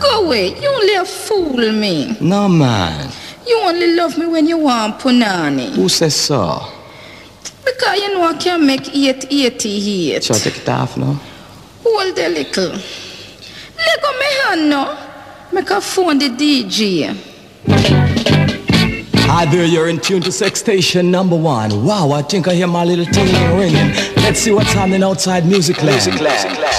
Go away. You only a fool me. No, man. You only love me when you want Punani. Who says so? Because you know I can make 888. Shall I take it off now? Hold a little. Let go my hand now. Make a phone the DJ. Hi there, you're in tune to Sex Station #1. Wow, I think I hear my little thing ringing. Let's see what's happening outside Music Land. Music Land. Music Land.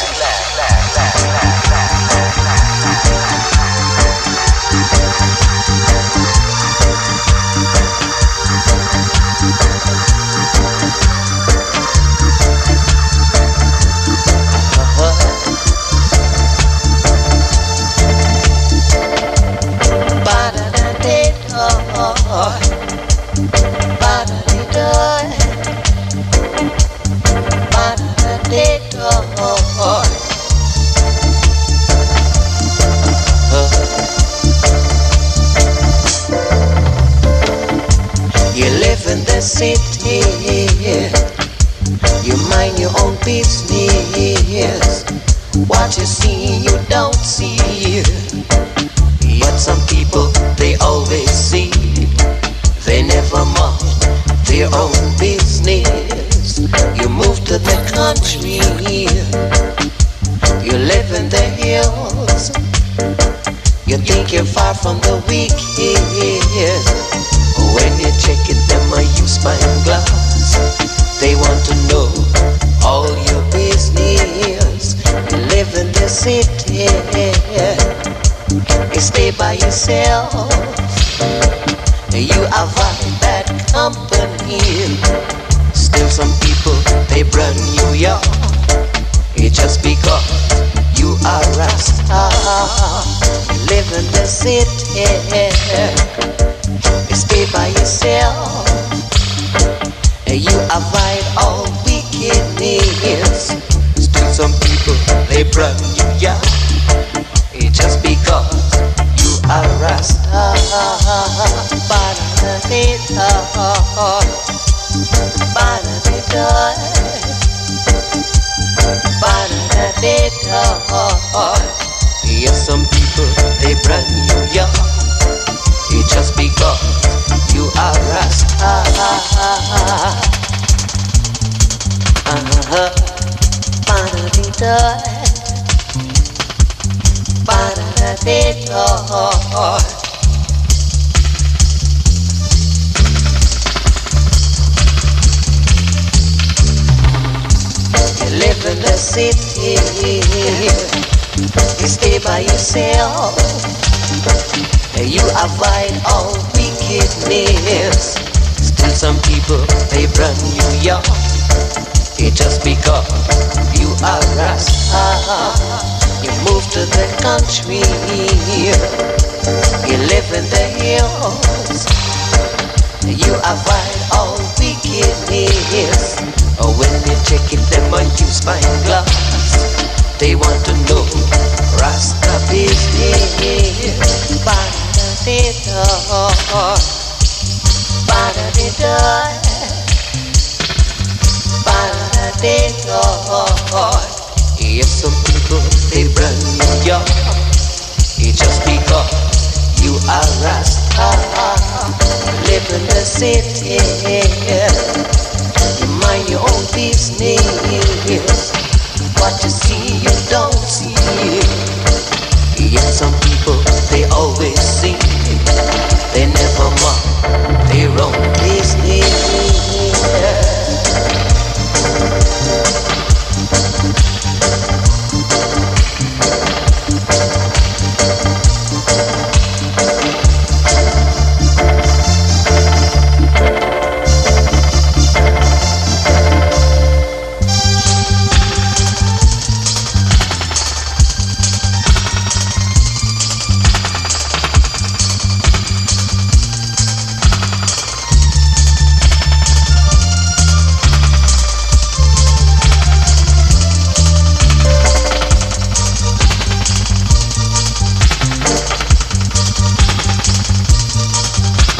City, you mind your own business. What you see, you don't see. But some people, they always see. They never mind their own business. You move to the country, you live in the hills. You think you're far from the wicked. When you're checking them, I use spyglass. They want to know all your business. You live in the city, you stay by yourself. You avoid bad company. Still some people, they brand New York. It's just because you are a star. You live in the city, you stay by yourself, and you avoid all wickedness. Still some people, they brand New York. It's just because you are a star. Yes, some people, they brand New York. It's just because you are a star. You live in the city, you stay by yourself. You avoid all wickedness. Still some people, they run New York. It's just because you are a star. You move to the country, you live in the hills. You avoid all wickedness. When you check it, them on you spyglass. They want to know Rasta business. If some people, they brand New York. It's just because you are a star. Live in the city, you mind your own business. What you see, you don't see. Yet some people, they always see. They never mind their own business.